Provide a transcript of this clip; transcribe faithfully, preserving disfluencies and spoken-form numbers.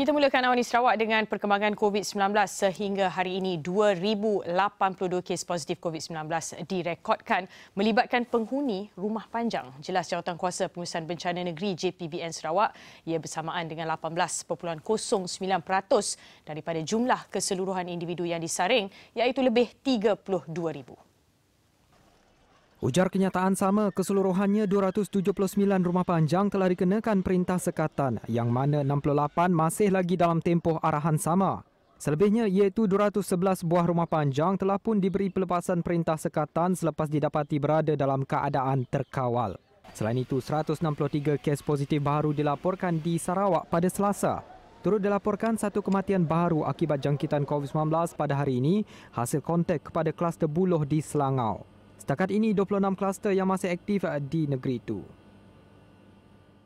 Kita mulakan awani Sarawak dengan perkembangan COVID sembilan belas. Sehingga hari ini dua ribu lapan puluh dua kes positif COVID sembilan belas direkodkan melibatkan penghuni rumah panjang. Jelas jawatan kuasa pengurusan bencana negeri J P B N Sarawak, ia bersamaan dengan lapan belas perpuluhan kosong sembilan peratus daripada jumlah keseluruhan individu yang disaring, iaitu lebih tiga puluh dua ribu. Ujar kenyataan sama, keseluruhannya dua ratus tujuh puluh sembilan rumah panjang telah dikenakan perintah sekatan yang mana enam puluh lapan masih lagi dalam tempoh arahan sama. Selebihnya iaitu dua ratus sebelas buah rumah panjang telah pun diberi pelepasan perintah sekatan selepas didapati berada dalam keadaan terkawal. Selain itu, seratus enam puluh tiga kes positif baru dilaporkan di Sarawak pada Selasa. Turut dilaporkan satu kematian baru akibat jangkitan COVID sembilan belas pada hari ini hasil kontak kepada kluster buluh di Selangau. Setakat ini dua puluh enam kluster yang masih aktif di negeri itu.